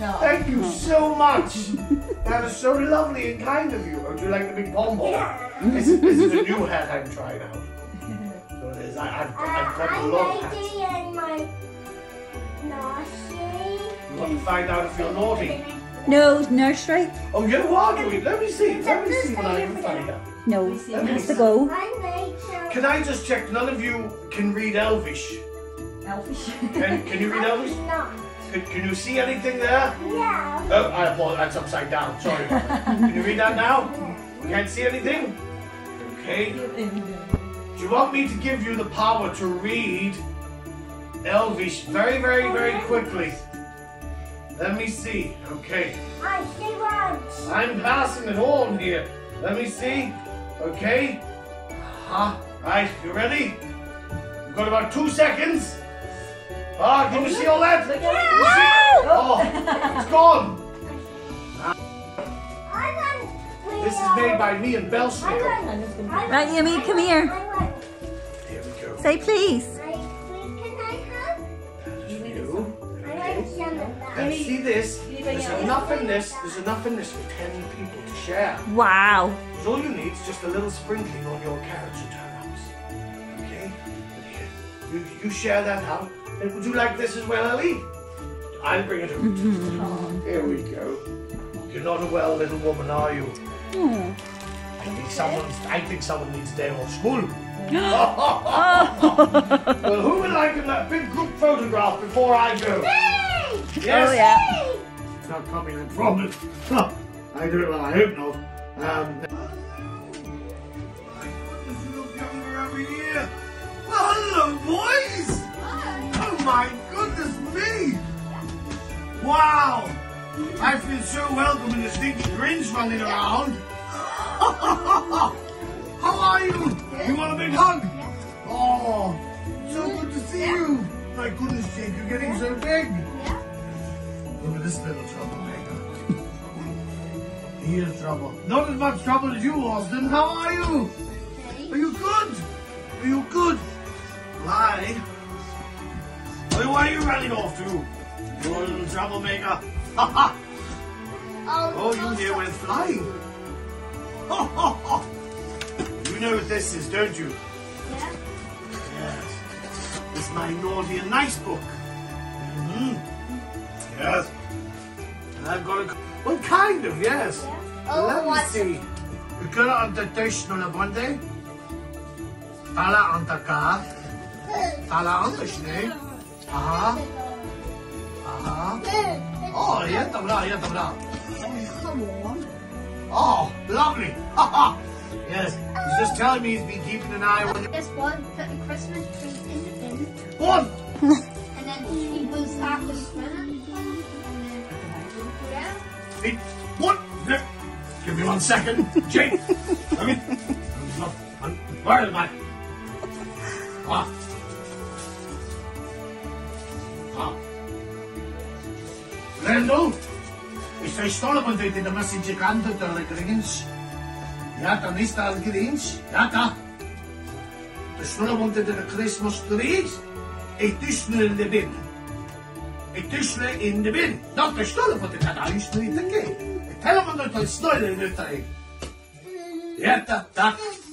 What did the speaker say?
No. Thank you so much. That is so lovely and kind of you. Would you like the big pom pom? This is a new hat I'm trying out. So it is. I've got a lot of hats. I'm naughty and you want to find out if you're naughty? No, nursery. Oh, you are doing. Let me see. Let me see what I can find out. No, it has to go. Can I just check? None of you can read Elvish. Elvish. Can you read Elvish? No. Can you see anything there? Yeah. Oh, that's upside down. Sorry. Can you read that now? You can't see anything? Okay. Do you want me to give you the power to read Elvish very, very, very quickly? Let me see. Okay. I see one. I'm passing it on here. Let me see. Okay. Right. You ready? We've got about 2 seconds. Ah, can you see all that? Yeah. See? Oh, it's gone. This is made by me and Belsnick. Right, Yummy, come here. Here we go. Say please. And see this, there's enough in this, for 10 people to share. Wow. Because all you need is just a little sprinkling on your carrots and turnips. Okay? You share that out. And would you like this as well, Ellie? I'll bring it over to you. Oh, here we go. You're not a well little woman, are you? Mm. I think someone needs day off school. Well, who would like a big group photograph before I go? Yes. Oh, yeah. It's not coming in from it. I don't know, I hope not. My goodness, you look younger every year. Well, hello, boys. Hi. Oh, my goodness me. Wow. I feel so welcome in this big grinch running around. How are you? You want a big hug? Oh, so good to see you. My goodness, Jake, you're getting so big. Look at this little troublemaker. He is trouble. Not as much trouble as you, Austin. How are you? Are you good? Are you good? Lie. Why are you running off to? You little troublemaker. Oh, you here with flying. You know what this is, don't you? Yeah. Yes. It's my naughty and nice book. Mm-hmm. Yes. I've got a... Well, kind of, yes. Yeah. Oh, let me see. You got an annotation on a Monday. Tala antaka. Tala antashne. Aha. Aha. Oh, yeah, tabla. Oh, lovely. Haha. Yes. He's just telling me he's been keeping an eye on... There's one putting Christmas trees in the bin. One! And then he was at the swimming. Hey, what? Give me 1 second, Jake. I mean, where am I? Randall, is there stolen when they did a message you can't do to the Grinch? Yeah, the list of Grinch. Yeah, the stolen when they did a Christmas tree. It is not in the bin. It is in the bin. Not the stolen, but it is not in the bin. Tell them that it's not in the bin. Yeah, that.